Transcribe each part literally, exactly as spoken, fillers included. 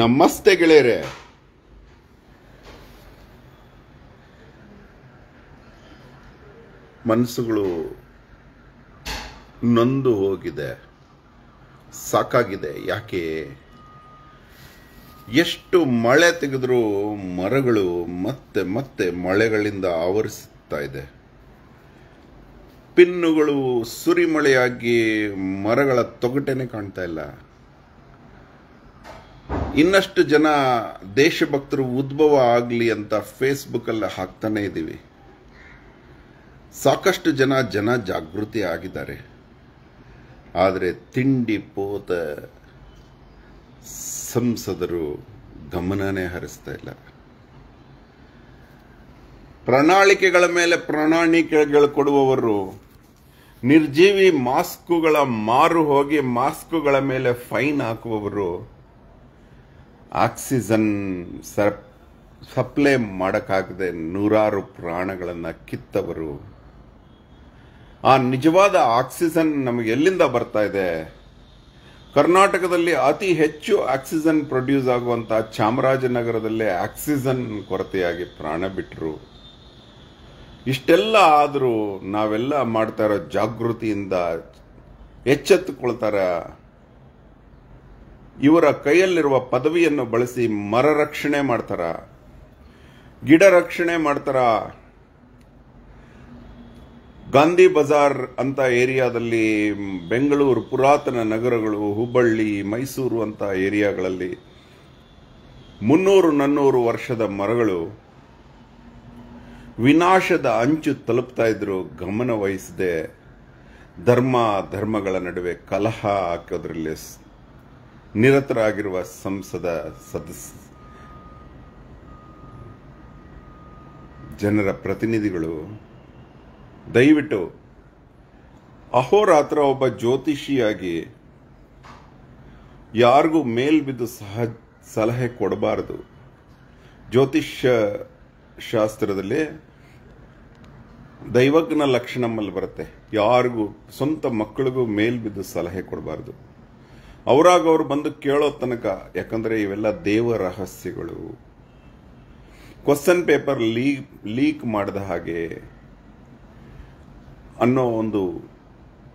ನಮಸ್ತೆ ಗೆಳೆಯರೇ, ಮನಸ್ಸುಗಳು ನೊಂದು ಹೋಗಿದೆ, ಸಾಕಾಗಿದೆ. ಯಾಕೆ ಎಷ್ಟು ಮಳೆ ತೆಗೆದರೂ ಮರಗಳು ಮತ್ತೆ ಮತ್ತೆ ಮಳೆಗಳಿಂದ ಆವರಿಸುತ್ತಾ ಇದೆ. ಪಿನ್ನುಗಳು ಸುರಿಮಳೆಯಾಗಿ ಮರಗಳ ತೊಗಟೆನೆ ಕಾಣ್ತಾ ಇಲ್ಲ. ಇನ್ನಷ್ಟು ಜನ ದೇಶಭಕ್ತರು ಉದ್ಭವ ಆಗಲಿ ಅಂತ ಫೇಸ್ಬುಕ್ಕಲ್ಲಿ ಹಾಕ್ತಾನೆ ಇದ್ದೀವಿ. ಸಾಕಷ್ಟು ಜನ ಜನ ಜಾಗೃತಿ ಆಗಿದ್ದಾರೆ. ಆದರೆ ತಿಂಡಿ ಪೋತ ಸಂಸದರು ಗಮನನೇ ಹರಿಸ್ತಾ ಇಲ್ಲ. ಪ್ರಣಾಳಿಕೆಗಳ ಮೇಲೆ ಪ್ರಣಾಳಿಕೆಗಳು ಕೊಡುವವರು ನಿರ್ಜೀವಿ ಮಾಸ್ಕುಗಳ ಮಾರು ಹೋಗಿ ಮಾಸ್ಕುಗಳ ಮೇಲೆ ಫೈನ್ ಹಾಕುವವರು, ಆಕ್ಸಿಜನ್ ಸಪ್ಲೈ ಮಾಡೋಕ್ಕಾಗದೆ ನೂರಾರು ಪ್ರಾಣಗಳನ್ನು ಕಿತ್ತವರು, ಆ ನಿಜವಾದ ಆಕ್ಸಿಜನ್ ನಮಗೆ ಎಲ್ಲಿಂದ ಬರ್ತಾ ಇದೆ? ಕರ್ನಾಟಕದಲ್ಲಿ ಅತಿ ಹೆಚ್ಚು ಆಕ್ಸಿಜನ್ ಪ್ರೊಡ್ಯೂಸ್ ಆಗುವಂಥ ಚಾಮರಾಜನಗರದಲ್ಲೇ ಆಕ್ಸಿಜನ್ ಕೊರತೆಯಾಗಿ ಪ್ರಾಣ ಬಿಟ್ಟರು. ಇಷ್ಟೆಲ್ಲ ಆದರೂ ನಾವೆಲ್ಲ ಮಾಡ್ತಾ ಇರೋ ಜಾಗೃತಿಯಿಂದ ಎಚ್ಚೆತ್ತುಕೊಳ್ತಾರ ಇವರ ಕೈಯಲ್ಲಿರುವ ಪದವಿಯನ್ನು ಬಳಸಿ ಮರ ರಕ್ಷಣೆ ಮಾಡ್ತಾರ, ಗಿಡ ರಕ್ಷಣೆ ಮಾಡ್ತಾರ. ಗಾಂಧಿ ಬಜಾರ್ ಅಂತ ಏರಿಯಾದಲ್ಲಿ, ಬೆಂಗಳೂರು ಪುರಾತನ ನಗರಗಳು, ಹುಬ್ಬಳ್ಳಿ, ಮೈಸೂರು ಅಂತ ಏರಿಯಾಗಳಲ್ಲಿ ಮುನ್ನೂರು ನಾನ್ನೂರು ವರ್ಷದ ಮರಗಳು ವಿನಾಶದ ಅಂಚು ತಲುಪ್ತಾ ಇದ್ರು. ಗಮನ ವಹಿಸದೆ ಧರ್ಮ ಧರ್ಮಗಳ ನಡುವೆ ಕಲಹ ಹಾಕೋದ್ರಲ್ಲಿ ನಿರತರಾಗಿರುವ ಸಂಸದ ಸದಸ್ಯ ಜನರ ಪ್ರತಿನಿಧಿಗಳು, ದಯವಿಟ್ಟು ಅಹೋರಾತ್ರ ಒಬ್ಬ ಜ್ಯೋತಿಷಿಯಾಗಿ ಯಾರಿಗೂ ಮೇಲ್ಬಿದ್ದು ಸಹ ಸಲಹೆ ಕೊಡಬಾರದು. ಜ್ಯೋತಿಷ್ಯ ಶಾಸ್ತ್ರದಲ್ಲಿ ದೈವಜ್ಞನ ಲಕ್ಷಣಮಲ್ಲಿ ಬರುತ್ತೆ, ಯಾರಿಗೂ ಸ್ವಂತ ಮಕ್ಕಳಿಗೂ ಮೇಲ್ಬಿದ್ದು ಸಲಹೆ ಕೊಡಬಾರದು. ಅವರಾಗ ಅವರು ಬಂದು ಕೇಳೋ ತನಕ, ಯಾಕಂದರೆ ಇವೆಲ್ಲ ದೇವ ರಹಸ್ಯಗಳು. ಕ್ವಶನ್ ಪೇಪರ್ ಲೀಕ್ ಲೀಕ್ ಮಾಡಿದ ಹಾಗೆ ಅನ್ನೋ ಒಂದು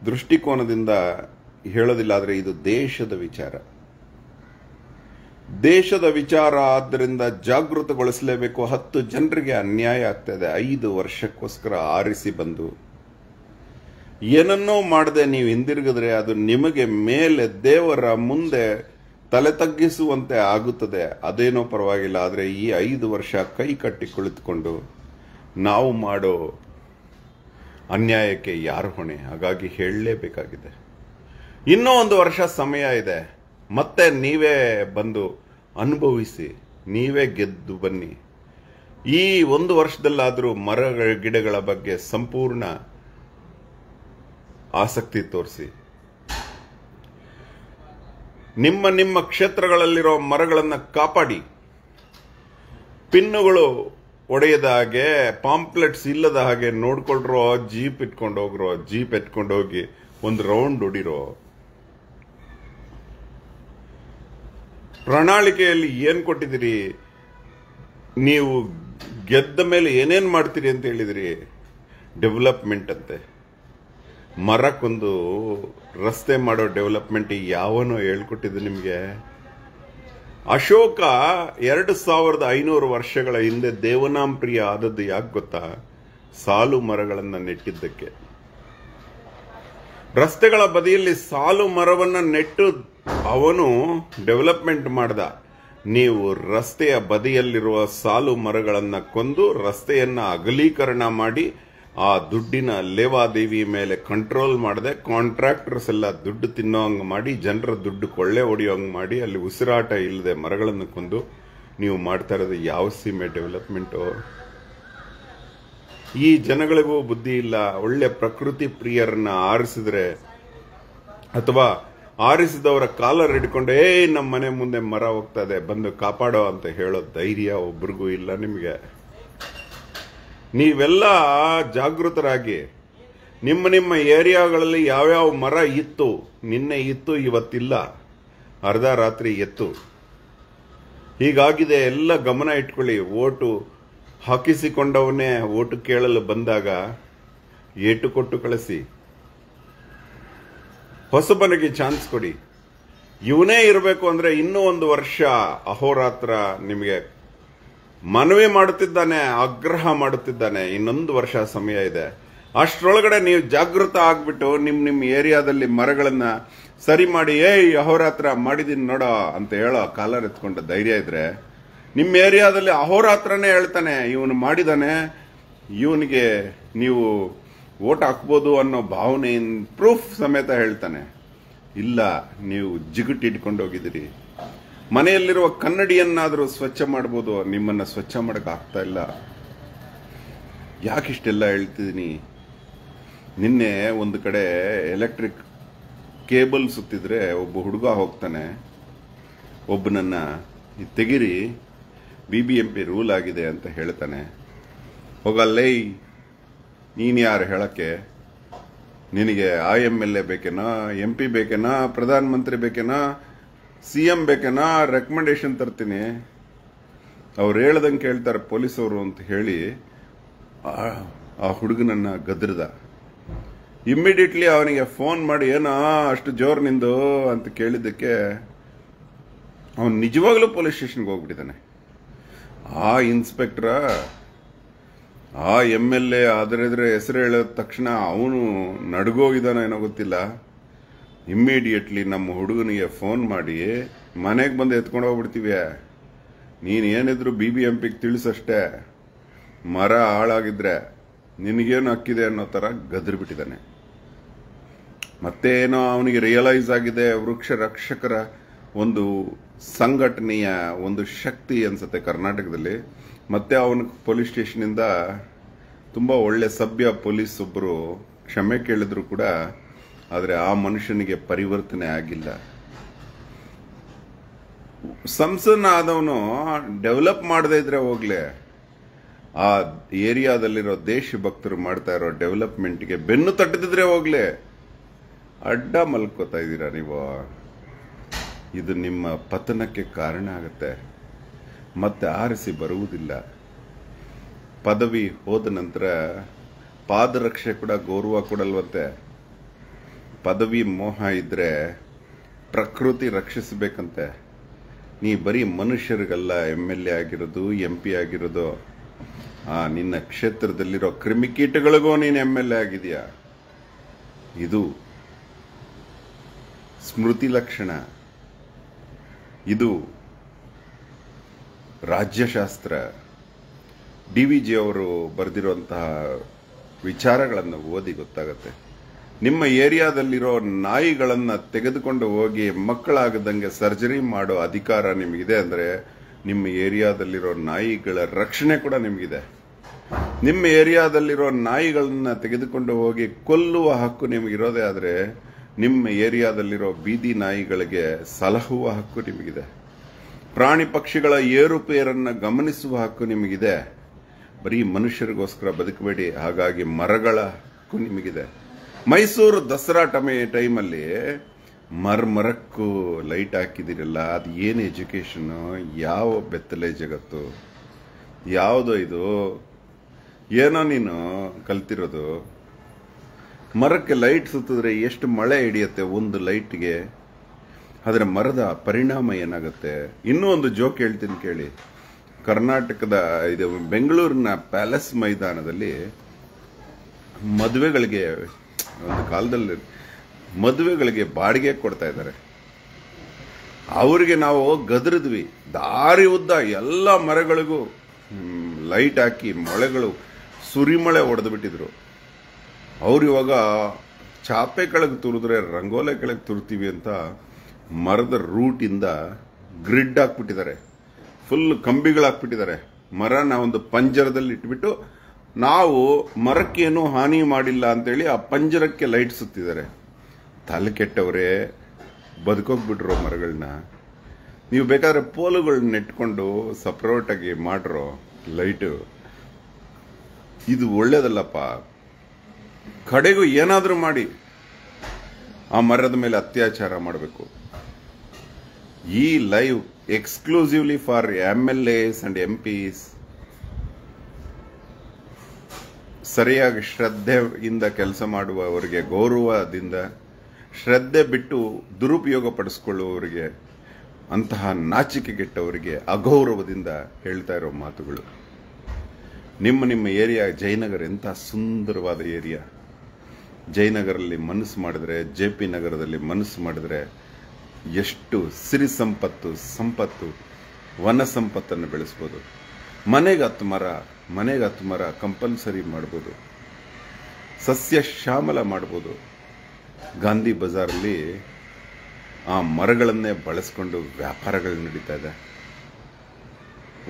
ದೃಷ್ಟಿಕೋನದಿಂದ ಹೇಳೋದಿಲ್ಲ. ಆದರೆ ಇದು ದೇಶದ ವಿಚಾರ, ದೇಶದ ವಿಚಾರ. ಆದ್ದರಿಂದ ಜಾಗೃತಗೊಳಿಸಲೇಬೇಕು. ಹತ್ತು ಜನರಿಗೆ ಅನ್ಯಾಯ ಆಗ್ತಾ ಇದೆ. ಐದು ವರ್ಷಕ್ಕೋಸ್ಕರ ಆರಿಸಿ ಬಂದು ಏನನ್ನೂ ಮಾಡದೆ ನೀವು ಹಿಂದಿರುಗಿದ್ರೆ ಅದು ನಿಮಗೆ ಮೇಲೆ ದೇವರ ಮುಂದೆ ತಲೆ ತಗ್ಗಿಸುವಂತೆ ಆಗುತ್ತದೆ. ಅದೇನೋ ಪರವಾಗಿಲ್ಲ, ಆದರೆ ಈ ಐದು ವರ್ಷ ಕೈ ಕಟ್ಟಿ ಕುಳಿತುಕೊಂಡು ನಾವು ಮಾಡೋ ಅನ್ಯಾಯಕ್ಕೆ ಯಾರು ಹೊಣೆ? ಹಾಗಾಗಿ ಹೇಳಲೇಬೇಕಾಗಿದೆ. ಇನ್ನೂ ಒಂದು ವರ್ಷ ಸಮಯ ಇದೆ. ಮತ್ತೆ ನೀವೇ ಬಂದು ಅನುಭವಿಸಿ, ನೀವೇ ಗೆದ್ದು ಬನ್ನಿ. ಈ ಒಂದು ವರ್ಷದಲ್ಲಾದರೂ ಮರ ಗಿಡಗಳ ಬಗ್ಗೆ ಸಂಪೂರ್ಣ ಆಸಕ್ತಿ ತೋರಿಸಿ. ನಿಮ್ಮ ನಿಮ್ಮ ಕ್ಷೇತ್ರಗಳಲ್ಲಿರೋ ಮರಗಳನ್ನು ಕಾಪಾಡಿ. ಪಿನ್ನುಗಳು ಒಡೆಯದ ಹಾಗೆ, ಪಾಂಪ್ಲೆಟ್ಸ್ ಇಲ್ಲದ ಹಾಗೆ ನೋಡ್ಕೊಳ್ರೋ. ಜೀಪ್ ಇಟ್ಕೊಂಡು ಹೋಗ್ರೋ, ಜೀಪ್ ಎತ್ಕೊಂಡು ಹೋಗಿ ಒಂದು ರೌಂಡ್ ಹೊಡಿರೋ. ಪ್ರಣಾಳಿಕೆಯಲ್ಲಿ ಏನು ಕೊಟ್ಟಿದ್ದೀರಿ? ನೀವು ಗೆದ್ದ ಮೇಲೆ ಏನೇನು ಮಾಡ್ತೀರಿ ಅಂತ ಹೇಳಿದಿರಿ? ಡೆವಲಪ್ಮೆಂಟ್ ಅಂತೆ. ಮರಕ್ಕೊಂದು ರಸ್ತೆ ಮಾಡೋ ಡೆವಲಪ್ಮೆಂಟ್ ಯಾವನೋ ಹೇಳ್ಕೊಟ್ಟಿದ್ದು ನಿಮಗೆ? ಅಶೋಕ ಎರಡು ಸಾವಿರದ ಐನೂರು ವರ್ಷಗಳ ಹಿಂದೆ ದೇವನಾಂಪ್ರಿಯ ಆದದ್ದು ಯಾಕೆ ಗೊತ್ತಾ? ಸಾಲು ಮರಗಳನ್ನು ನೆಟ್ಟಿದ್ದಕ್ಕೆ. ರಸ್ತೆಗಳ ಬದಿಯಲ್ಲಿ ಸಾಲು ಮರವನ್ನು ನೆಟ್ಟು ಅವನು ಡೆವಲಪ್ಮೆಂಟ್ ಮಾಡ್ದ. ನೀವು ರಸ್ತೆಯ ಬದಿಯಲ್ಲಿರುವ ಸಾಲು ಮರಗಳನ್ನು ಕೊಂದು ರಸ್ತೆಯನ್ನು ಅಗಲೀಕರಣ ಮಾಡಿ ಆ ದುಡ್ಡಿನ ಲೇವಾದೇವಿ ಮೇಲೆ ಕಂಟ್ರೋಲ್ ಮಾಡದೆ ಕಾಂಟ್ರಾಕ್ಟರ್ಸ್ ಎಲ್ಲ ದುಡ್ಡು ತಿನ್ನೋ ಹಂಗೆ ಮಾಡಿ, ಜನರ ದುಡ್ಡು ಕೊಳ್ಳೆ ಹೊಡಿಯೋ ಹಂಗೆ ಮಾಡಿ, ಅಲ್ಲಿ ಉಸಿರಾಟ ಇಲ್ಲದೆ ಮರಗಳನ್ನು ಕೊಂದು ನೀವು ಮಾಡ್ತಾ ಇರೋದು ಯಾವ ಸೀಮೆ ಡೆವಲಪ್ಮೆಂಟು? ಈ ಜನಗಳಿಗೂ ಬುದ್ಧಿ ಇಲ್ಲ. ಒಳ್ಳೆ ಪ್ರಕೃತಿ ಪ್ರಿಯರನ್ನ ಆರಿಸಿದ್ರೆ, ಅಥವಾ ಆರಿಸಿದವರ ಕಾಲರ್ ಹಿಡ್ಕೊಂಡು ಏ ನಮ್ಮ ಮನೆ ಮುಂದೆ ಮರ ಹೋಗ್ತಾ ಇದೆ ಬಂದು ಕಾಪಾಡೋ ಅಂತ ಹೇಳೋ ಧೈರ್ಯ ಒಬ್ರಿಗೂ ಇಲ್ಲ ನಿಮಗೆ. ನೀವೆಲ್ಲ ಜಾಗೃತರಾಗಿ ನಿಮ್ಮ ನಿಮ್ಮ ಏರಿಯಾಗಳಲ್ಲಿ ಯಾವ್ಯಾವ ಮರ ಇತ್ತು, ನಿನ್ನೆ ಇತ್ತು ಇವತ್ತಿಲ್ಲ, ಅರ್ಧ ರಾತ್ರಿ ಎತ್ತು, ಹೀಗಾಗಿದೆ ಎಲ್ಲ ಗಮನ ಇಟ್ಕೊಳ್ಳಿ. ವೋಟು ಹಾಕಿಸಿಕೊಂಡವನೇ ವೋಟು ಕೇಳಲು ಬಂದಾಗ ಏಟು ಕೊಟ್ಟು ಕಳಿಸಿ, ಹೊಸಬನಿಗೆ ಚಾನ್ಸ್ ಕೊಡಿ. ಇವನೇ ಇರಬೇಕು ಅಂದ್ರೆ ಇನ್ನೂ ಒಂದು ವರ್ಷ ಅಹೋರಾತ್ರ ನಿಮಗೆ ಮನವಿ ಮಾಡುತ್ತಿದ್ದಾನೆ, ಆಗ್ರಹ ಮಾಡುತ್ತಿದ್ದಾನೆ. ಇನ್ನೊಂದು ವರ್ಷ ಸಮಯ ಇದೆ. ಅಷ್ಟರೊಳಗಡೆ ನೀವು ಜಾಗೃತ ಆಗ್ಬಿಟ್ಟು ನಿಮ್ ನಿಮ್ ಏರಿಯಾದಲ್ಲಿ ಮರಗಳನ್ನ ಸರಿ ಮಾಡಿ, ಏಯ್ ಅಹೋರಾತ್ರ ಮಾಡಿದೀನಿ ನೋಡೋ ಅಂತ ಹೇಳೋ ಕಾಲ ಎತ್ಕೊಂಡ ಧೈರ್ಯ ಇದ್ರೆ ನಿಮ್ಮ ಏರಿಯಾದಲ್ಲಿ ಅಹೋರಾತ್ರನೇ ಹೇಳ್ತಾನೆ ಇವನು ಮಾಡಿದಾನೆ, ಇವನಿಗೆ ನೀವು ವೋಟ್ ಹಾಕ್ಬೋದು ಅನ್ನೋ ಭಾವನೆ ಪ್ರೂಫ್ ಸಮೇತ ಹೇಳ್ತಾನೆ. ಇಲ್ಲ, ನೀವು ಜಿಗುಟ್ ಇಟ್ಕೊಂಡು ಹೋಗಿದ್ದೀರಿ. ಮನೆಯಲ್ಲಿರುವ ಕನ್ನಡಿಯನ್ನಾದರೂ ಸ್ವಚ್ಛ ಮಾಡ್ಬೋದು, ನಿಮ್ಮನ್ನು ಸ್ವಚ್ಛ ಮಾಡಕ್ಕೆ ಆಗ್ತಾ ಇಲ್ಲ. ಯಾಕಿಷ್ಟೆಲ್ಲ ಹೇಳ್ತಿದ್ದೀನಿ? ನಿನ್ನೆ ಒಂದು ಕಡೆ ಎಲೆಕ್ಟ್ರಿಕ್ ಕೇಬಲ್ ಸುತ್ತಿದ್ರೆ ಒಬ್ಬ ಹುಡುಗ ಹೋಗ್ತಾನೆ, ಒಬ್ಬನನ್ನ ತೆಗಿರಿ B B M P rule ಆಗಿದೆ ಅಂತ ಹೇಳ್ತಾನೆ. ಹೋಗಲ್ಲೇ, ನೀನು ಯಾರು ಹೇಳಕ್ಕೆ? ನಿನಗೆ ಆ ಎಂ ಎಲ್ ಎ ಬೇಕೇನಾ, ಎಂ ಪಿ ಬೇಕೇನಾ, ಪ್ರಧಾನಮಂತ್ರಿ ಬೇಕೇನಾ, ಸಿ ಎಂ ಬೇಕೇನಾ? ರೆಕಮೆಂಡೇಶನ್ ತರ್ತೀನಿ, ಅವ್ರು ಹೇಳ್ದಂಗೆ ಕೇಳ್ತಾರೆ ಪೊಲೀಸವರು ಅಂತ ಹೇಳಿ ಆ ಹುಡುಗನನ್ನ ಗದ್ರದ. ಇಮ್ಮಿಡಿಯೇಟ್ಲಿ ಅವನಿಗೆ ಫೋನ್ ಮಾಡಿ ಏನೋ ಅಷ್ಟು ಜೋರು ನಿಂದು ಅಂತ ಕೇಳಿದ್ದಕ್ಕೆ ಅವನು ನಿಜವಾಗ್ಲೂ ಪೊಲೀಸ್ ಸ್ಟೇಷನ್ಗೆ ಹೋಗ್ಬಿಟ್ಟಿದ್ದಾನೆ. ಆ ಇನ್ಸ್ಪೆಕ್ಟ್ರ ಆ ಎಂ ಎಲ್ ಎ ಆದ್ರೆ ಹೆಸರು ಹೇಳಿದ ತಕ್ಷಣ ಅವನು ನಡ್ಗೋಗಿದ್ದಾನೋ ಏನೋ ಗೊತ್ತಿಲ್ಲ, ಇಮ್ಮಿಡಿಯೇಟ್ಲಿ ನಮ್ಮ ಹುಡುಗನಿಗೆ ಫೋನ್ ಮಾಡಿ ಮನೆಗೆ ಬಂದು ಎತ್ಕೊಂಡು ಹೋಗ್ಬಿಡ್ತೀವಿ, ನೀನು ಏನಿದ್ರು ಬಿ ಬಿ ಎಂ ಪಿಗೆ ತಿಳಿಸಷ್ಟೇ, ಮರ ಹಾಳಾಗಿದ್ರೆ ನಿನಗೇನು ಹಕ್ಕಿದೆ ಅನ್ನೋ ಥರ ಗದರ್ಬಿಟ್ಟಿದ್ದಾನೆ. ಮತ್ತೇನೋ ಅವನಿಗೆ ರಿಯಲೈಸ್ ಆಗಿದೆ ವೃಕ್ಷ ರಕ್ಷಕರ ಒಂದು ಸಂಘಟನೆಯ ಒಂದು ಶಕ್ತಿ ಅನ್ಸುತ್ತೆ ಕರ್ನಾಟಕದಲ್ಲಿ. ಮತ್ತೆ ಅವನ ಪೊಲೀಸ್ ಸ್ಟೇಷನಿಂದ ತುಂಬ ಒಳ್ಳೆ ಸಭ್ಯ ಪೊಲೀಸ್ ಒಬ್ಬರು ಕ್ಷಮೆ ಕೇಳಿದ್ರು ಕೂಡ, ಆದರೆ ಆ ಮನುಷ್ಯನಿಗೆ ಪರಿವರ್ತನೆ ಆಗಿಲ್ಲ. ಸಂಸನ್ ಆದವನು ಡೆವಲಪ್ ಮಾಡದೇ ಇದ್ರೆ ಹೋಗ್ಲೆ, ಆ ಏರಿಯಾದಲ್ಲಿರೋ ದೇಶಭಕ್ತರು ಮಾಡ್ತಾ ಇರೋ ಡೆವಲಪ್ಮೆಂಟ್ಗೆ ಬೆನ್ನು ತಟ್ಟದಿದ್ರೆ ಹೋಗ್ಲೆ, ಅಡ್ಡ ಮಲ್ಕೋತಾ ಇದ್ದೀರಾ ನೀವು. ಇದು ನಿಮ್ಮ ಪತನಕ್ಕೆ ಕಾರಣ ಆಗುತ್ತೆ, ಮತ್ತೆ ಆರಿಸಿ ಬರುವುದಿಲ್ಲ. ಪದವಿ ಹೋದ ನಂತರ ಪಾದರಕ್ಷೆ ಕೂಡ ಗೌರವ ಕೊಡಲ್ವಂತೆ. ಪದವಿ ಮೋಹ ಇದ್ರೆ ಪ್ರಕೃತಿ ರಕ್ಷಿಸಬೇಕಂತೆ. ನೀ ಬರೀ ಮನುಷ್ಯರಿಗೆಲ್ಲ ಎಂ ಎಲ್ ಎ ಆಗಿರೋದು, ಎಂ ಪಿ ಆಗಿರೋದು, ಆ ನಿನ್ನ ಕ್ಷೇತ್ರದಲ್ಲಿರೋ ಕ್ರಿಮಿಕೀಟಗಳಿಗೂ ನೀನು ಎಂ ಎಲ್ ಎ ಆಗಿದೆಯಾ? ಇದು ಸ್ಮೃತಿ ಲಕ್ಷಣ, ಇದು ರಾಜ್ಯಶಾಸ್ತ್ರ. ಡಿ ವಿ ಜಿ ಅವರು ಬರೆದಿರುವಂತಹ ವಿಚಾರಗಳನ್ನು ಓದಿ ಗೊತ್ತಾಗತ್ತೆ. ನಿಮ್ಮ ಏರಿಯಾದಲ್ಲಿರೋ ನಾಯಿಗಳನ್ನು ತೆಗೆದುಕೊಂಡು ಹೋಗಿ ಮಕ್ಕಳಾಗದಂಗೆ ಸರ್ಜರಿ ಮಾಡೋ ಅಧಿಕಾರ ನಿಮಗಿದೆ ಅಂದರೆ ನಿಮ್ಮ ಏರಿಯಾದಲ್ಲಿರೋ ನಾಯಿಗಳ ರಕ್ಷಣೆ ಕೂಡ ನಿಮಗಿದೆ. ನಿಮ್ಮ ಏರಿಯಾದಲ್ಲಿರೋ ನಾಯಿಗಳನ್ನು ತೆಗೆದುಕೊಂಡು ಹೋಗಿ ಕೊಲ್ಲುವ ಹಕ್ಕು ನಿಮಗಿರೋದೇ, ಆದರೆ ನಿಮ್ಮ ಏರಿಯಾದಲ್ಲಿರೋ ಬೀದಿ ನಾಯಿಗಳಿಗೆ ಸಲಹುವ ಹಕ್ಕು ನಿಮಗಿದೆ. ಪ್ರಾಣಿ ಪಕ್ಷಿಗಳ ಏರುಪೇರನ್ನು ಗಮನಿಸುವ ಹಕ್ಕು ನಿಮಗಿದೆ. ಬರೀ ಮನುಷ್ಯರಿಗೋಸ್ಕರ ಬದುಕಬೇಡಿ. ಹಾಗಾಗಿ ಮರಗಳ ಹಕ್ಕು ನಿಮಗಿದೆ. ಮೈಸೂರು ದಸರಾ ಟಮೆ ಟೈಮಲ್ಲಿ ಮರ್ಮರಕ್ಕೂ ಲೈಟ್ ಹಾಕಿದಿರಲ್ಲ, ಅದು ಏನು ಎಜುಕೇಷನು? ಯಾವ ಬೆತ್ತಲೆ ಜಗತ್ತು ಯಾವುದೋ ಇದು? ಏನೋ ನೀನು ಕಲ್ತಿರೋದು. ಮರಕ್ಕೆ ಲೈಟ್ ಸುತ್ತಿದ್ರೆ ಎಷ್ಟು ಮಳೆ ಹಿಡಿಯುತ್ತೆ ಒಂದು ಲೈಟ್ಗೆ, ಆದರೆ ಮರದ ಪರಿಣಾಮ ಏನಾಗುತ್ತೆ? ಇನ್ನೂ ಒಂದು ಜೋಕ್ ಹೇಳ್ತೀನಿ ಕೇಳಿ. ಕರ್ನಾಟಕದ ಇದು ಬೆಂಗಳೂರಿನ ಪ್ಯಾಲೇಸ್ ಮೈದಾನದಲ್ಲಿ ಮದುವೆಗಳಿಗೆ ಒಂದು ಕಾಲದಲ್ಲಿ ಮದುವೆಗಳಿಗೆ ಬಾಡಿಗೆ ಕೊಡ್ತಾ ಇದ್ದಾರೆ. ಅವರಿಗೆ ನಾವು ಗದರಿದ್ವಿ, ದಾರಿ ಉದ್ದ ಎಲ್ಲ ಮರಗಳಿಗೂ ಲೈಟ್ ಹಾಕಿ ಮೊಳೆಗಳು ಸುರಿಮಳೆ ಹೊಡೆದು ಬಿಟ್ಟಿದ್ರು. ಅವ್ರು ಇವಾಗ ಚಾಪೆ ಕೆಳಗೆ ತುರಿದ್ರೆ ರಂಗೋಲೆ ಕೆಳಗೆ ತುರ್ತೀವಿ ಅಂತ ಮರದ ರೂಟಿಂದ ಗ್ರಿಡ್ ಹಾಕ್ಬಿಟ್ಟಿದ್ದಾರೆ, ಫುಲ್ ಕಂಬಿಗಳಾಕ್ಬಿಟ್ಟಿದ್ದಾರೆ. ಮರನ ಒಂದು ಪಂಜರದಲ್ಲಿ ಇಟ್ಬಿಟ್ಟು ನಾವು ಮರಕ್ಕೇನು ಹಾನಿ ಮಾಡಿಲ್ಲ ಅಂತೇಳಿ ಆ ಪಂಜರಕ್ಕೆ ಲೈಟ್ ಸುತ್ತಿದ್ದಾರೆ. ತಲೆ ಕೆಟ್ಟವ್ರೆ, ಬದುಕೋಗ್ಬಿಟ್ರೋ ಮರಗಳನ್ನ. ನೀವು ಬೇಕಾದ್ರೆ ಪೋಲುಗಳನ್ನ ನೆಟ್ಕೊಂಡು ಸಪ್ರೇಟಾಗಿ ಮಾಡ್ರೋ ಲೈಟು. ಇದು ಒಳ್ಳೇದಲ್ಲಪ್ಪ. ಕಡೆಗೂ ಏನಾದರೂ ಮಾಡಿ ಆ ಮರದ ಮೇಲೆ ಅತ್ಯಾಚಾರ ಮಾಡಬೇಕು. ಈ live exclusively for M L As and M Ps. ಸರಿಯಾಗಿ ಶ್ರದ್ಧೆಯಿಂದ ಕೆಲಸ ಮಾಡುವವರಿಗೆ ಗೌರವದಿಂದ ಶ್ರದ್ಧೆ ಬಿಟ್ಟು ದುರುಪಯೋಗ ಪಡಿಸಿಕೊಳ್ಳುವವರಿಗೆ ಅಂತಹ ನಾಚಿಕೆಗೆಟ್ಟವರಿಗೆ ಅಗೌರವದಿಂದ ಹೇಳ್ತಾ ಇರೋ ಮಾತುಗಳು. ನಿಮ್ಮ ನಿಮ್ಮ ಏರಿಯಾ ಜಯನಗರ ಎಂತ ಸುಂದರವಾದ ಏರಿಯಾ. ಜಯನಗರಲ್ಲಿ ಮನಸ್ಸು ಮಾಡಿದ್ರೆ, ಜೆ ಪಿ ನಗರದಲ್ಲಿ ಮನಸ್ಸು ಮಾಡಿದ್ರೆ ಎಷ್ಟು ಸಿರಿ ಸಂಪತ್ತು ಸಂಪತ್ತು ವನ ಸಂಪತ್ತನ್ನು ಬೆಳೆಸ್ಬೋದು. ಮನೆಗೆ ಹತ್ತು ಮರ ಮನೆಗೆ ಹತ್ತು ಮರ ಕಂಪಲ್ಸರಿ ಮಾಡ್ಬೋದು, ಸಸ್ಯ ಶ್ಯಾಮಲ ಮಾಡ್ಬೋದು. ಗಾಂಧಿ ಬಜಾರಲ್ಲಿ ಆ ಮರಗಳನ್ನೇ ಬಳಸ್ಕೊಂಡು ವ್ಯಾಪಾರಗಳು ನಡೀತಾ ಇದೆ.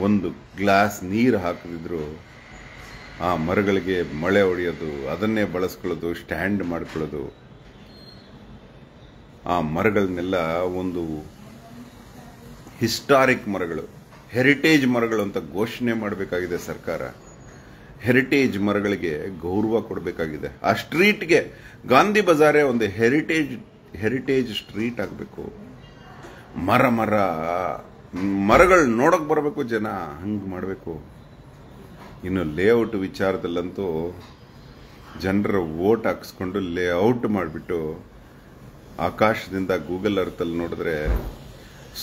ಒಂದು ಗ್ಲಾಸ್ ನೀರು ಹಾಕದಿದ್ರು ಆ ಮರಗಳಿಗೆ ಮಳೆ ಹೊಡೆಯೋದು, ಅದನ್ನೇ ಬಳಸ್ಕೊಳ್ಳೋದು, ಸ್ಟ್ಯಾಂಡ್ ಮಾಡ್ಕೊಳ್ಳೋದು, ಆ ಮರಗಳನ್ನೆಲ್ಲ ಒಂದು ಹಿಸ್ಟಾರಿಕ್ ಮರಗಳು, ಹೆರಿಟೇಜ್ ಮರಗಳು ಅಂತ ಘೋಷಣೆ ಮಾಡಬೇಕಾಗಿದೆ ಸರ್ಕಾರ. ಹೆರಿಟೇಜ್ ಮರಗಳಿಗೆ ಗೌರವ ಕೊಡಬೇಕಾಗಿದೆ. ಆ ಸ್ಟ್ರೀಟ್ಗೆ ಗಾಂಧಿ ಬಜಾರೇ ಒಂದು ಹೆರಿಟೇಜ್ ಹೆರಿಟೇಜ್ ಸ್ಟ್ರೀಟ್ ಆಗಬೇಕು. ಮರ ಮರ ಮರಗಳು ನೋಡೋಕೆ ಬರಬೇಕು ಜನ, ಹಂಗೆ ಮಾಡಬೇಕು. ಇನ್ನು ಲೇಔಟ್ ವಿಚಾರದಲ್ಲಂತೂ ಜನರ ವೋಟ್ ಹಾಕಿಸ್ಕೊಂಡು ಲೇಔಟ್ ಮಾಡಿಬಿಟ್ಟು ಆಕಾಶದಿಂದ ಗೂಗಲ್ ಅರ್ಥಲ್ಲಿ ನೋಡಿದ್ರೆ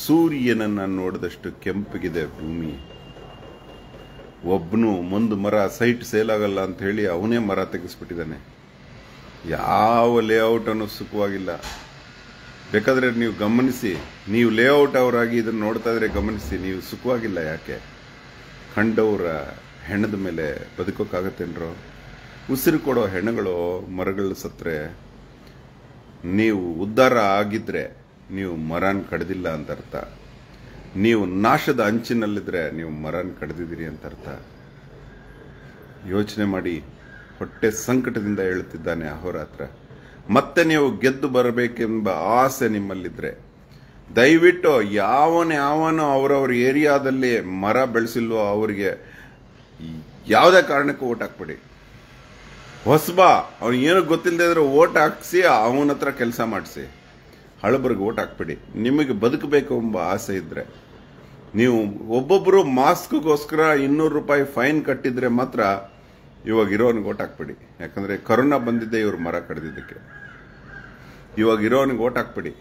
ಸೂರ್ಯನನ್ನು ನೋಡಿದಷ್ಟು ಕೆಂಪಗಿದೆ ಭೂಮಿ. ಒಬ್ಬನು ಒಂದು ಮರ ಸೈಟ್ ಸೇಲ್ ಆಗಲ್ಲ ಅಂತ ಹೇಳಿ ಅವನೇ ಮರ ತೆಗೆಸ್ಬಿಟ್ಟಿದ್ದಾನೆ. ಯಾವ ಲೇಔಟನ್ನು ಸುಖವಾಗಿಲ್ಲ. ಬೇಕಾದರೆ ನೀವು ಗಮನಿಸಿ, ನೀವು ಲೇಔಟ್ ಅವರಾಗಿ ಇದನ್ನು ನೋಡ್ತಾ ಇದ್ರೆ ಗಮನಿಸಿ, ನೀವು ಸುಖವಾಗಿಲ್ಲ ಯಾಕೆ? ಕಂಡವರ ಹೆಣದ ಮೇಲೆ ಬದುಕೋಕ್ಕಾಗತ್ತೇನ್ರೋ? ಉಸಿರು ಕೊಡೋ ಹೆಣಗಳು ಮರಗಳು ಸತ್ತರೆ ನೀವು ಉದ್ಧಾರ ಆಗಿದ್ರೆ ನೀವು ಮರನ ಕಡ್ದಿಲ್ಲ ಅಂತ ಅರ್ಥ. ನೀವು ನಾಶದ ಅಂಚಿನಲ್ಲಿದ್ದರೆ ನೀವು ಮರನ ಕಡ್ದಿದ್ದೀರಿ ಅಂತ ಅರ್ಥ. ಯೋಚನೆ ಮಾಡಿ. ಹೊಟ್ಟೆ ಸಂಕಟದಿಂದ ಹೇಳುತ್ತಿದ್ದಾನೆ ಅಹೋರಾತ್ರ. ಮತ್ತೆ ನೀವು ಗೆದ್ದು ಬರಬೇಕೆಂಬ ಆಸೆ ನಿಮ್ಮಲ್ಲಿದ್ದರೆ ದಯವಿಟ್ಟು ಯಾವನ ಯಾವನು ಅವರವ್ರ ಏರಿಯಾದಲ್ಲಿ ಮರ ಬೆಳೆಸಿಲ್ವೋ ಅವರಿಗೆ ಯಾವುದೇ ಕಾರಣಕ್ಕೂ ಓಟ್ ಹಾಕ್ಬಿಡಿ. ಹೊಸಬಾ ಅವ್ನು ಏನೂ ಗೊತ್ತಿಲ್ಲದೆ ಇದ್ರೆ ಓಟ್ ಹಾಕಿಸಿ ಅವನ ಹತ್ರ ಕೆಲಸ ಮಾಡಿಸಿ. ಹಳಬರಿಗೆ ಓಟ್ ಹಾಕ್ಬಿಡಿ. ನಿಮಗೆ ಬದುಕಬೇಕು ಎಂಬ ಆಸೆ ಇದ್ದರೆ ನೀವು ಒಬ್ಬೊಬ್ಬರು ಮಾಸ್ಕ್ಗೋಸ್ಕರ ಇನ್ನೂರು ರೂಪಾಯಿ ಫೈನ್ ಕಟ್ಟಿದ್ರೆ ಮಾತ್ರ ಇವಾಗ ಇರೋನಿಗೆ ಓಟ್ ಹಾಕ್ಬಿಡಿ. ಯಾಕಂದರೆ ಕರೋನಾ ಬಂದಿದ್ದೆ ಇವರು ಮರ ಕಡ್ದಿದ್ದಕ್ಕೆ. ಇವಾಗ ಇರೋನಿಗೆ ಓಟ್ ಹಾಕ್ಬಿಡಿ.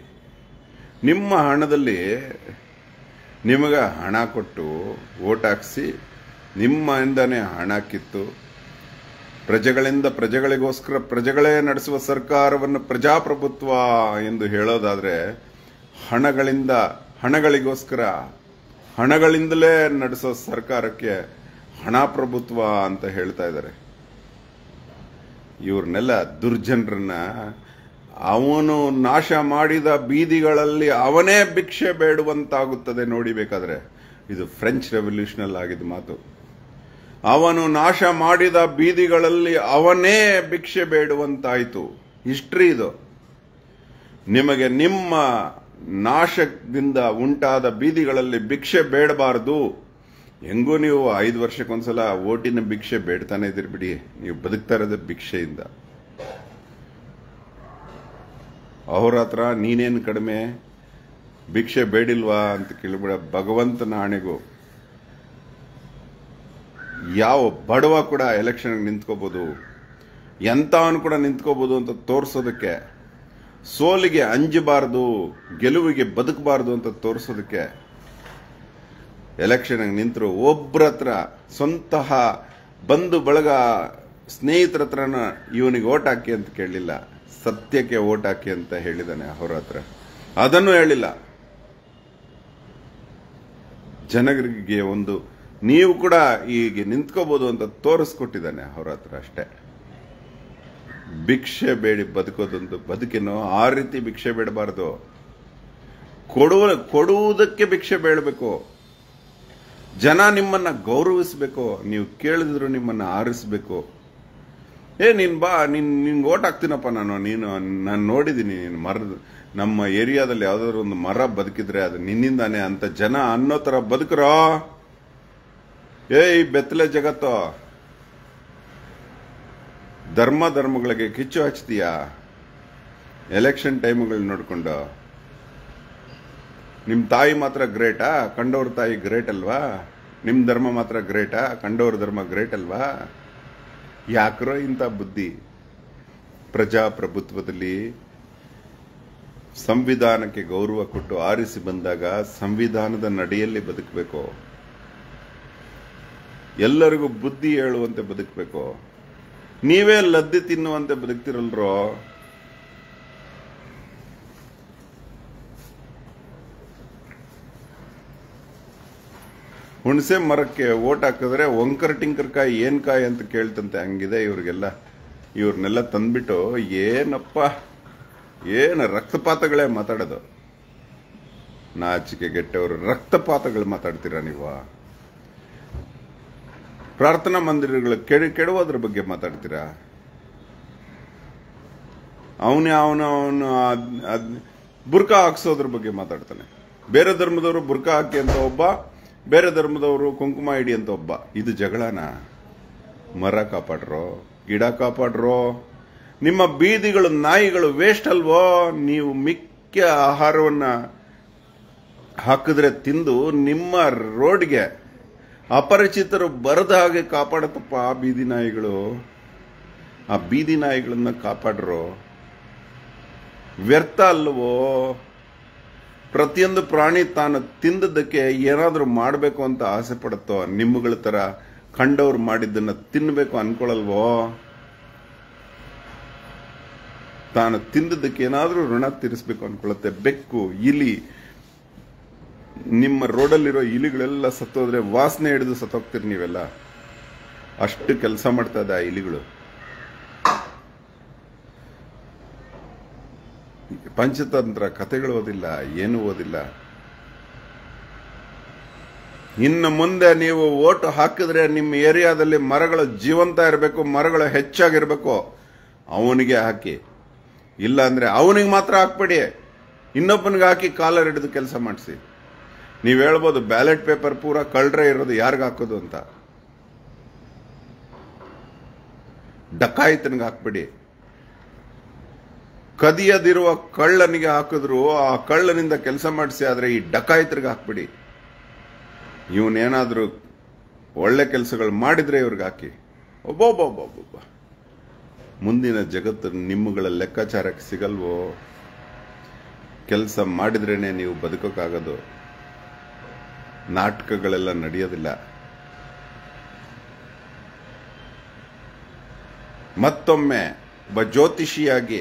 ನಿಮ್ಮ ಹಣದಲ್ಲಿ ನಿಮಗೆ ಹಣ ಕೊಟ್ಟು ಓಟ್ ಹಾಕಿಸಿ ನಿಮ್ಮಿಂದನೇ ಹಣ ಕಿತ್ತು ಪ್ರಜೆಗಳಿಂದ ಪ್ರಜೆಗಳಿಗೋಸ್ಕರ ಪ್ರಜೆಗಳೇ ನಡೆಸುವ ಸರ್ಕಾರವನ್ನು ಪ್ರಜಾಪ್ರಭುತ್ವ ಎಂದು ಹೇಳೋದಾದರೆ ಹಣಗಳಿಂದ ಹಣಗಳಿಗೋಸ್ಕರ ಹಣಗಳಿಂದಲೇ ನಡೆಸೋ ಸರ್ಕಾರಕ್ಕೆ ಹಣ ಪ್ರಭುತ್ವ ಅಂತ ಹೇಳ್ತಾ ಇದ್ದಾರೆ. ಇವ್ರನ್ನೆಲ್ಲ ದುರ್ಜನರನ್ನ ಅವನು ನಾಶ ಮಾಡಿದ ಬೀದಿಗಳಲ್ಲಿ ಅವನೇ ಭಿಕ್ಷೆ ಬೇಡುವಂತಾಗುತ್ತದೆ ನೋಡಿ. ಬೇಕಾದರೆ ಇದು ಫ್ರೆಂಚ್ ರೆವಲ್ಯೂಷನಲ್ಲಿ ಆಗಿದ್ದ ಮಾತು. ಅವನು ನಾಶ ಮಾಡಿದ ಬೀದಿಗಳಲ್ಲಿ ಅವನೇ ಭಿಕ್ಷೆ ಬೇಡುವಂತಾಯಿತು. ಹಿಸ್ಟ್ರಿ ಇದು. ನಿಮಗೆ ನಿಮ್ಮ ನಾಶದಿಂದ ಉಂಟಾದ ಬೀದಿಗಳಲ್ಲಿ ಭಿಕ್ಷೆ ಬೇಡಬಾರದು. ಹೆಂಗೂ ನೀವು ಐದು ವರ್ಷಕ್ಕೊಂದ್ಸಲ ಓಟಿನ ಭಿಕ್ಷೆ ಬೇಡ್ತಾನೆ ಇದ್ದೀರಿ ಬಿಡಿ. ನೀವು ಬದುಕ್ತಾ ಇರೋದು ಭಿಕ್ಷೆಯಿಂದ. ಅಹೋರಾತ್ರ ನೀನೇನು ಕಡಿಮೆ ಭಿಕ್ಷೆ ಬೇಡಿಲ್ವಾ ಅಂತ ಕೇಳಿಬಿಡ ಭಗವಂತನ ಆಣೆಗೂ. ಯಾವ ಬಡವ ಕೂಡ ಎಲೆಕ್ಷನ್ಗೆ ನಿಂತ್ಕೋಬೋದು, ಎಂಥವನು ಕೂಡ ನಿಂತ್ಕೋಬೋದು ಅಂತ ತೋರಿಸೋದಕ್ಕೆ, ಸೋಲಿಗೆ ಅಂಜಬಾರ್ದು ಗೆಲುವಿಗೆ ಬದುಕಬಾರ್ದು ಅಂತ ತೋರಿಸೋದಕ್ಕೆ ಎಲೆಕ್ಷನ್ಗೆ ನಿಂತರು. ಒಬ್ಬರ ಹತ್ರ ಸ್ವಂತಹ ಬಂಧು ಬಳಗ ಸ್ನೇಹಿತರ ಹತ್ರನ ಇವನಿಗೆ ಓಟ್ ಹಾಕಿ ಅಂತ ಕೇಳಲಿಲ್ಲ, ಸತ್ಯಕ್ಕೆ ಓಟ್ ಹಾಕಿ ಅಂತ ಹೇಳಿದ್ದಾನೆ ಅಹೋರಾತ್ರ. ಅದನ್ನು ಹೇಳಿಲ್ಲ. ಜನಗರಿಗೆ ಒಂದು ನೀವು ಕೂಡ ಹೀಗೆ ನಿಂತ್ಕೋಬೋದು ಅಂತ ತೋರಿಸ್ಕೊಟ್ಟಿದ್ದಾನೆ ಅಹೋರಾತ್ರ ಅಷ್ಟೇ. ಭಿಕ್ಷೆ ಬೇಡಿ ಬದುಕೋದೊಂದು ಬದುಕೇನೋ, ಆ ರೀತಿ ಭಿಕ್ಷೆ ಬೇಡಬಾರ್ದು. ಕೊಡುವ ಕೊಡುವುದಕ್ಕೆ ಭಿಕ್ಷೆ ಬೇಡಬೇಕು. ಜನ ನಿಮ್ಮನ್ನು ಗೌರವಿಸಬೇಕು. ನೀವು ಕೇಳಿದ್ರು ನಿಮ್ಮನ್ನು ಆರಿಸಬೇಕು. ಏ ನೀನು ಬಾ, ನೀನು ನಿನ್ಗೆ ಓಟ್ ಹಾಕ್ತೀನಪ್ಪ ನಾನು, ನೀನು ನಾನು ನೋಡಿದ್ದೀನಿ, ನೀನು ಮರದ ನಮ್ಮ ಏರಿಯಾದಲ್ಲಿ ಯಾವುದಾದ್ರು ಒಂದು ಮರ ಬದುಕಿದ್ರೆ ಅದು ನಿನ್ನಿಂದಾನೆ ಅಂತ ಜನ ಅನ್ನೋ ಥರ ಬದುಕರೋ? ಏಯ್ ಬೆತ್ತಲೆ ಜಗತ್ತೋ, ಧರ್ಮ ಧರ್ಮಗಳಿಗೆ ಕಿಚ್ಚು ಹಚ್ತೀಯಾ ಎಲೆಕ್ಷನ್ ಟೈಮ್ಗಳನ್ನ ನೋಡ್ಕೊಂಡು? ನಿಮ್ಮ ತಾಯಿ ಮಾತ್ರ ಗ್ರೇಟಾ ಕಂಡೋರ್ ತಾಯಿ ಗ್ರೇಟ್ ಅಲ್ವಾ? ನಿಮ್ಮ ಧರ್ಮ ಮಾತ್ರ ಗ್ರೇಟಾ ಕಂಡೋರ್ ಧರ್ಮ ಗ್ರೇಟ್ ಅಲ್ವಾ? ಯಾಕ್ರೋ ಇಂಥ ಬುದ್ಧಿ? ಪ್ರಜಾಪ್ರಭುತ್ವದಲ್ಲಿ ಸಂವಿಧಾನಕ್ಕೆ ಗೌರವ ಕೊಟ್ಟು ಆರಿಸಿ ಬಂದಾಗ ಸಂವಿಧಾನದ ನಡೆಯಲ್ಲಿ ಬದುಕಬೇಕು, ಎಲ್ಲರಿಗೂ ಬುದ್ಧಿ ಹೇಳುವಂತೆ ಬದುಕಬೇಕು. ನೀವೇ ಲದ್ದಿ ತಿನ್ನುವಂತೆ ಬದುಕ್ತಿರಲ್ರೋ? ಹುಣಸೆ ಮರಕ್ಕೆ ಓಟ್ ಹಾಕಿದ್ರೆ ಒಂಕರ್ ಟಿಂಕರ್ ಕಾಯಿ ಏನ್ ಕಾಯಿ ಅಂತ ಕೇಳ್ತಂತೆ. ಹಂಗಿದೆ ಇವ್ರಿಗೆಲ್ಲ. ಇವ್ರನ್ನೆಲ್ಲ ತಂದ್ಬಿಟ್ಟು ಏನಪ್ಪ ಏನು ರಕ್ತಪಾತಗಳೇ ಮಾತಾಡೋದು. ನಾಚಿಕೆ ಗೆಟ್ಟವರು ರಕ್ತಪಾತಗಳು ಮಾತಾಡ್ತೀರಾ ನೀವು? ಪ್ರಾರ್ಥನಾ ಮಂದಿರಗಳು ಕೆಡ ಕೆಡುವುದ್ರ ಬಗ್ಗೆ ಮಾತಾಡ್ತೀರಾ? ಅವನೇ ಅವನ ಅವನು ಬುರ್ಕಾ ಹಾಕ್ಸೋದ್ರ ಬಗ್ಗೆ ಮಾತಾಡ್ತಾನೆ. ಬೇರೆ ಧರ್ಮದವರು ಬುರ್ಕಾ ಹಾಕಿ ಅಂತ ಒಬ್ಬ, ಬೇರೆ ಧರ್ಮದವರು ಕುಂಕುಮ ಇಡಿ ಅಂತ ಒಬ್ಬ. ಇದು ಜಗಳನ? ಮರ ಕಾಪಾಡ್ರೋ, ಗಿಡ ಕಾಪಾಡ್ರೋ. ನಿಮ್ಮ ಬೀದಿಗಳು ನಾಯಿಗಳು ವೇಸ್ಟ್ ಅಲ್ವೋ? ನೀವು ಮಿಕ್ಕ ಆಹಾರವನ್ನು ಹಾಕಿದ್ರೆ ತಿಂದು ನಿಮ್ಮ ರೋಡ್ಗೆ ಅಪರಿಚಿತರು ಬರದ ಹಾಗೆ ಕಾಪಾಡತಪ್ಪ ಆ ಬೀದಿ ನಾಯಿಗಳು. ಆ ಬೀದಿ ನಾಯಿಗಳನ್ನ ಕಾಪಾಡ್ರೋ, ವ್ಯರ್ಥ ಅಲ್ವೋ? ಪ್ರತಿಯೊಂದು ಪ್ರಾಣಿ ತಾನು ತಿಂದದ್ದಕ್ಕೆ ಏನಾದರೂ ಮಾಡಬೇಕು ಅಂತ ಆಸೆ ಪಡುತ್ತೋ? ನಿಮ್ಮಗಳ ಥರ ಕಂಡವ್ರು ಮಾಡಿದ್ದನ್ನು ತಿನ್ನಬೇಕು ಅನ್ಕೊಳ್ಳಲ್ವೋ? ತಾನು ತಿಂದದ್ದಕ್ಕೆ ಏನಾದರೂ ಋಣ ತೀರಿಸಬೇಕು ಅನ್ಕೊಳ್ಳುತ್ತೆ. ಬೆಕ್ಕು, ಇಲಿ, ನಿಮ್ಮ ರೋಡಲ್ಲಿರೋ ಇಲಿಗಳೆಲ್ಲ ಸತ್ತೋದ್ರೆ ವಾಸನೆ ಹಿಡಿದು ಸತ್ತೋಗ್ತೀರಿ ನೀವೆಲ್ಲ. ಅಷ್ಟು ಕೆಲಸ ಮಾಡ್ತಾ ಇದೆ ಆ ಇಲಿಗಳು. ಪಂಚತಂತ್ರ ಕಥೆಗಳು ಓದಿಲ್ಲ, ಏನೂ ಓದಿಲ್ಲ. ಇನ್ನು ಮುಂದೆ ನೀವು ಓಟು ಹಾಕಿದ್ರೆ ನಿಮ್ಮ ಏರಿಯಾದಲ್ಲಿ ಮರಗಳು ಜೀವಂತ ಇರಬೇಕು, ಮರಗಳು ಹೆಚ್ಚಾಗಿರಬೇಕು. ಅವನಿಗೆ ಹಾಕಿ, ಇಲ್ಲ ಅಂದರೆ ಅವನಿಗೆ ಮಾತ್ರ ಹಾಕ್ಬೇಡಿ, ಇನ್ನೊಬ್ಬನಿಗೆ ಹಾಕಿ ಕಾಲರ್ ಹಿಡಿದು ಕೆಲಸ ಮಾಡಿಸಿ. ನೀವು ಹೇಳ್ಬೋದು ಬ್ಯಾಲೆಟ್ ಪೇಪರ್ ಪೂರ ಕಳ್ಳರೇ ಇರೋದು, ಯಾರಿಗೆ ಹಾಕೋದು ಅಂತ. ಡಕಾಯಿತನಿಗೆ ಹಾಕ್ಬಿಡಿ. ಕದಿಯದಿರುವ ಕಳ್ಳನಿಗೆ ಹಾಕಿದ್ರು ಆ ಕಳ್ಳನಿಂದ ಕೆಲಸ ಮಾಡಿಸಿ, ಆದರೆ ಈ ಡಕಾಯಿತರಿಗೆ ಹಾಕ್ಬಿಡಿ. ಇವನೇನಾದರೂ ಒಳ್ಳೆ ಕೆಲಸಗಳು ಮಾಡಿದರೆ ಇವ್ರಿಗೆ ಹಾಕಿ. ಒಬ್ಬೊಬ್ಬೊಬ್ಬೊಬ್ಬೊಬ್ಬ ಮುಂದಿನ ಜಗತ್ತು ನಿಮ್ಮಗಳ ಲೆಕ್ಕಾಚಾರಕ್ಕೆ ಸಿಗಲ್ವೋ? ಕೆಲಸ ಮಾಡಿದ್ರೇ ನೀವು ಬದುಕೋಕ್ಕಾಗೋದು. ನಾಟಕಗಳೆಲ್ಲ ನಡೆಯೋದಿಲ್ಲ. ಮತ್ತೊಮ್ಮೆ ಒಬ್ಬ ಜ್ಯೋತಿಷಿಯಾಗಿ,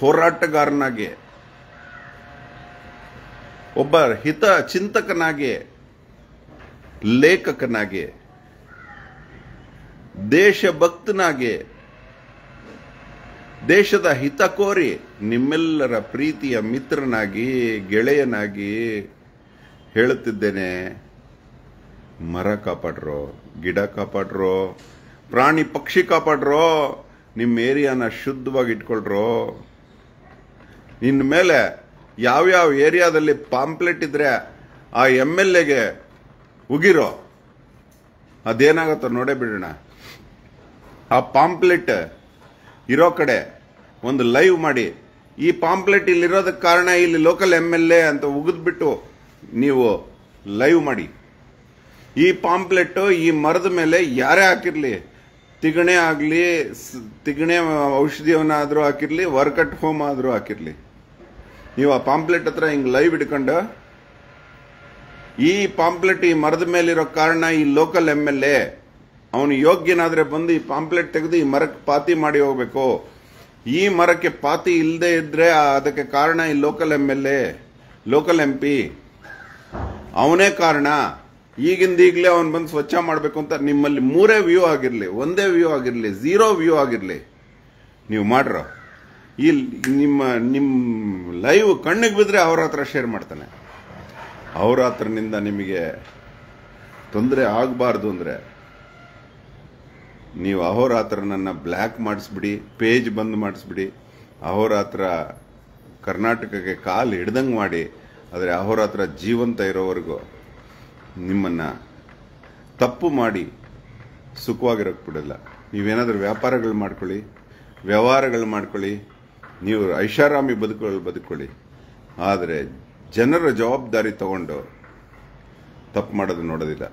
ಹೋರಾಟಗಾರನಾಗಿ, ಒಬ್ಬ ಹಿತ ಚಿಂತಕನಾಗಿ, ಲೇಖಕನಾಗಿ, ದೇಶಭಕ್ತನಾಗಿ, ದೇಶದ ಹಿತ ಕೋರಿ ನಿಮ್ಮೆಲ್ಲರ ಪ್ರೀತಿಯ ಮಿತ್ರನಾಗಿ, ಗೆಳೆಯನಾಗಿ ಹೇಳುತ್ತಿದ್ದೇನೆ. ಮರ ಕಾಪಾಡ್ರೋ, ಗಿಡ ಕಾಪಾಡ್ರೋ, ಪ್ರಾಣಿ ಪಕ್ಷಿ ಕಾಪಾಡ್ರೋ, ನಿಮ್ಮ ಏರಿಯಾನ ಶುದ್ಧವಾಗಿ ಇಟ್ಕೊಳ್ರೋ. ಇನ್ನು ಮೇಲೆ ಯಾವ್ಯಾವ ಏರಿಯಾದಲ್ಲಿ ಪಾಂಪ್ಲೆಟ್ ಇದ್ರೆ ಆ ಎಮ್ ಎಲ್ ಎಗೆ ಉಗಿರೋ, ಅದೇನಾಗತ್ತೋ ನೋಡೇ ಬಿಡೋಣ. ಆ ಪಾಂಪ್ಲೆಟ್ ಇರೋ ಕಡೆ ಒಂದು ಲೈವ್ ಮಾಡಿ, ಈ ಪಾಂಪ್ಲೆಟ್ ಇಲ್ಲಿರೋದಕ್ಕೆ ಕಾರಣ ಇಲ್ಲಿ ಲೋಕಲ್ ಎಮ್ ಎಲ್ ಎ ಅಂತ ಉಗಿದ್ಬಿಟ್ಟು ನೀವು ಲೈವ್ ಮಾಡಿ. ಈ ಪಾಂಪ್ಲೆಟ್ಟು ಈ ಮರದ ಮೇಲೆ ಯಾರೇ ಹಾಕಿರಲಿ, ತಿಗಣೆ ಆಗಲಿ, ತಿಗಣೆ ಔಷಧಿಯವನ್ನಾದರೂ ಹಾಕಿರಲಿ, ವರ್ಕಟ್ ಹೋಮ್ ಆದರೂ ಹಾಕಿರಲಿ, ನೀವು ಆ ಪಾಂಪ್ಲೆಟ್ ಹತ್ರ ಹಿಂಗೆ ಲೈವ್ ಹಿಡ್ಕೊಂಡು, ಈ ಪಾಂಪ್ಲೆಟ್ ಈ ಮರದ ಮೇಲಿರೋ ಕಾರಣ ಈ ಲೋಕಲ್ ಎಮ್ ಎಲ್ ಎ, ಅವನು ಯೋಗ್ಯನಾದರೆ ಬಂದು ಈ ಪಾಂಪ್ಲೆಟ್ ತೆಗೆದು ಈ ಮರಕ್ಕೆ ಪಾತಿ ಮಾಡಿ ಹೋಗಬೇಕು, ಈ ಮರಕ್ಕೆ ಪಾತಿ ಇಲ್ಲದೆ ಇದ್ದರೆ ಅದಕ್ಕೆ ಕಾರಣ ಈ local M L A, local M P, ಅವನೇ ಕಾರಣ, ಈಗಿಂದ ಈಗಲೇ ಅವನು ಬಂದು ಸ್ವಚ್ಛ ಮಾಡಬೇಕು ಅಂತ. ನಿಮ್ಮಲ್ಲಿ ಮೂರೇ ವ್ಯೂ ಆಗಿರಲಿ, ಒಂದೇ ವ್ಯೂ ಆಗಿರಲಿ, ಝೀರೋ ವ್ಯೂ ಆಗಿರಲಿ, ನೀವು ಮಾಡ್ರೋ. ಈ ನಿಮ್ಮ ನಿಮ್ಮ ಲೈವ್ ಕಣ್ಣಿಗೆ ಬಿದ್ದರೆ ಅವ್ರ ಹತ್ರ ಶೇರ್ ಮಾಡ್ತಾನೆ. ಅವ್ರ ಹತ್ರನಿಂದ ನಿಮಗೆ ತೊಂದರೆ ಆಗಬಾರ್ದು ಅಂದರೆ ನೀವು ಅಹೋರಾತ್ರನನ್ನು ಬ್ಲ್ಯಾಕ್ ಮಾಡಿಸ್ಬಿಡಿ, ಪೇಜ್ ಬಂದ್ ಮಾಡಿಸ್ಬಿಡಿ. ಅಹೋರಾತ್ರ ಕರ್ನಾಟಕಕ್ಕೆ ಕಾಲು ಹಿಡ್ದಂಗೆ ಮಾಡಿ. ಆದರೆ ಅಹೋರಾತ್ರ ಜೀವಂತ ಇರೋವರೆಗೂ ನಿಮ್ಮನ್ನು ತಪ್ಪು ಮಾಡಿ ಸುಖವಾಗಿರೋಕ್ಕೆ ಬಿಡಲ್ಲ. ನೀವೇನಾದರೂ ವ್ಯಾಪಾರಗಳು ಮಾಡ್ಕೊಳ್ಳಿ, ವ್ಯವಹಾರಗಳು ಮಾಡ್ಕೊಳ್ಳಿ, ನೀವು ಐಷಾರಾಮಿ ಬದುಕೊಳ್ಳಿ ಬದುಕೊಳ್ಳಿ ಆದರೆ ಜನರ ಜವಾಬ್ದಾರಿ ತಗೊಂಡು ತಪ್ಪು ಮಾಡೋದು ನೋಡೋದಿಲ್ಲ.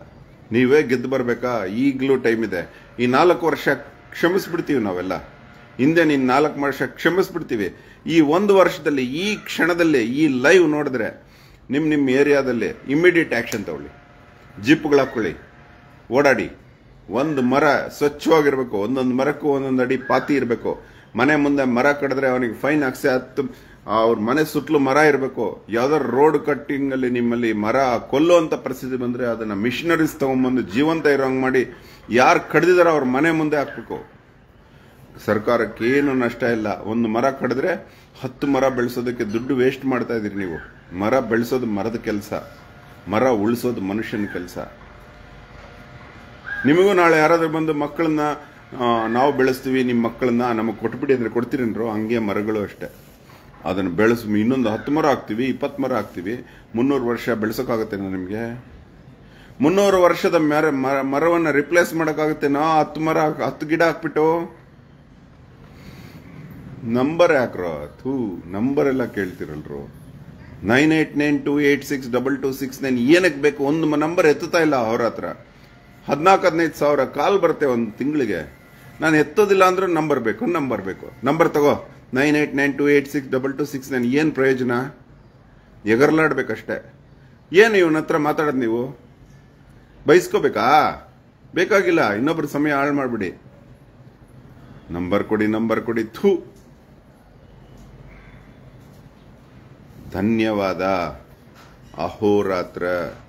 ನೀವೇ ಗೆದ್ದು ಬರಬೇಕಾ? ಈಗಲೂ ಟೈಮ್ ಇದೆ. ಈ ನಾಲ್ಕು ವರ್ಷ ಕ್ಷಮಿಸ್ಬಿಡ್ತೀವಿ ನಾವೆಲ್ಲ. ಹಿಂದೆ ನೀನು ನಾಲ್ಕು ವರ್ಷ ಕ್ಷಮಿಸ್ಬಿಡ್ತೀವಿ. ಈ ಒಂದು ವರ್ಷದಲ್ಲಿ ಈ ಕ್ಷಣದಲ್ಲಿ ಈ ಲೈವ್ ನೋಡಿದ್ರೆ ನಿಮ್ಮ ನಿಮ್ಮ ಏರಿಯಾದಲ್ಲಿ ಇಮಿಡಿಯೇಟ್ ಆ್ಯಕ್ಷನ್ ತಗೊಳ್ಳಿ. ಜಿಪ್ಗಳು ಹಾಕ್ಕೊಳ್ಳಿ, ಓಡಾಡಿ. ಒಂದು ಮರ ಸ್ವಚ್ಛವಾಗಿರಬೇಕು, ಒಂದೊಂದು ಮರಕ್ಕೂ ಒಂದೊಂದು ಅಡಿ ಪಾತಿ ಇರಬೇಕು. ಮನೆ ಮುಂದೆ ಮರ ಕಡಿದ್ರೆ ಅವನಿಗೆ ಫೈನ್ ಹಾಕ್ಸಿ ಹತ್ತು, ಅವ್ರ ಮನೆ ಸುತ್ತಲೂ ಮರ ಇರಬೇಕು. ಯಾವ್ದಾದ್ರು ರೋಡ್ ಕಟ್ಟಿಂಗ್ ಅಲ್ಲಿ ನಿಮ್ಮಲ್ಲಿ ಮರ ಕೊಲ್ಲುವಂತ ಪರಿಸ್ಥಿತಿ ಬಂದ್ರೆ ಅದನ್ನ ಮಿಷನರೀಸ್ ತಗೊಂಡ್ಬಂದು ಜೀವಂತ ಇರೋಂಗ್ ಮಾಡಿ ಯಾರು ಕಡ್ದಿದಾರೋ ಅವ್ರ ಮನೆ ಮುಂದೆ ಹಾಕ್ಬೇಕು. ಸರ್ಕಾರಕ್ಕೆ ಏನು ನಷ್ಟ ಇಲ್ಲ. ಒಂದು ಮರ ಕಡಿದ್ರೆ ಹತ್ತು ಮರ ಬೆಳೆಸೋದಕ್ಕೆ ದುಡ್ಡು ವೇಸ್ಟ್ ಮಾಡ್ತಾ ಇದೀರಿ ನೀವು. ಮರ ಬೆಳೆಸೋದು ಮರದ ಕೆಲಸ, ಮರ ಉಳಿಸೋದು ಮನುಷ್ಯನ ಕೆಲಸ. ನಿಮಗೂ ನಾಳೆ ಯಾರಾದ್ರೂ ಬಂದು ಮಕ್ಕಳನ್ನ ನಾವು ಬೆಳೆಸ್ತೀವಿ, ನಿಮ್ಮ ಮಕ್ಕಳನ್ನ ನಮಗೆ ಕೊಟ್ಬಿಡಿ ಅಂದ್ರೆ ಕೊಡ್ತೀರೇನ್ರು? ಹಂಗೆ ಮರಗಳು ಅಷ್ಟೇ. ಅದನ್ನು ಬೆಳೆಸ್ ಇನ್ನೊಂದು ಹತ್ತು ಮರ ಹಾಕ್ತೀವಿ, ಇಪ್ಪತ್ತು ಮರ ಹಾಕ್ತೀವಿ. ಮುನ್ನೂರು ವರ್ಷ ಬೆಳೆಸೋಕ್ಕಾಗತ್ತೇನೋ ನಿಮಗೆ? ಮುನ್ನೂರು ವರ್ಷದ ಮರ ಮರವನ್ನು ರಿಪ್ಲೇಸ್ ಮಾಡೋಕ್ಕಾಗತ್ತೇನೋ ಹತ್ತು ಮರ ಹತ್ತು ಗಿಡ ಹಾಕ್ಬಿಟ್ಟು? ನಂಬರ್ ಯಾಕ್ರೋ? ಥೂ, ನಂಬರ್ ಎಲ್ಲ ಕೇಳ್ತಿರಲ್ರು. Nine eight nine two eight six double two six nine ಏನಕ್ಕೆ ಬೇಕು? ಒಂದು ನಂಬರ್ ಎತ್ತುತ್ತಾ ಇಲ್ಲ ಅವ್ರ ಹತ್ರ. ಹದಿನಾಲ್ಕು ಹದಿನೈದು ಸಾವಿರ ಕಾಲ್ ಬರುತ್ತೆ ಒಂದು ತಿಂಗಳಿಗೆ. ನಾನು ಎತ್ತೋದಿಲ್ಲ ಅಂದ್ರೂ ನಂಬರ್ ಬೇಕು, ನಂಬರ್ ಬೇಕು. ನಂಬರ್ ತಗೋ, nine eight nine two eight six double two six nine. ಏನು ಪ್ರಯೋಜನ? ಎಗರ್ಲಾಡ್ಬೇಕಷ್ಟೆ. ಏನು ಇವನ ಹತ್ರ ಮಾತಾಡೋದು? ನೀವು ಬಯಸ್ಕೋಬೇಕಾ? ಬೇಕಾಗಿಲ್ಲ. ಇನ್ನೊಬ್ರು ಸಮಯ ಹಾಳು ಮಾಡಿಬಿಡಿ. ನಂಬರ್ ಕೊಡಿ, ನಂಬರ್ ಕೊಡಿ. ಥೂ. ಧನ್ಯವಾದ. ಅಹೋರಾತ್ರ.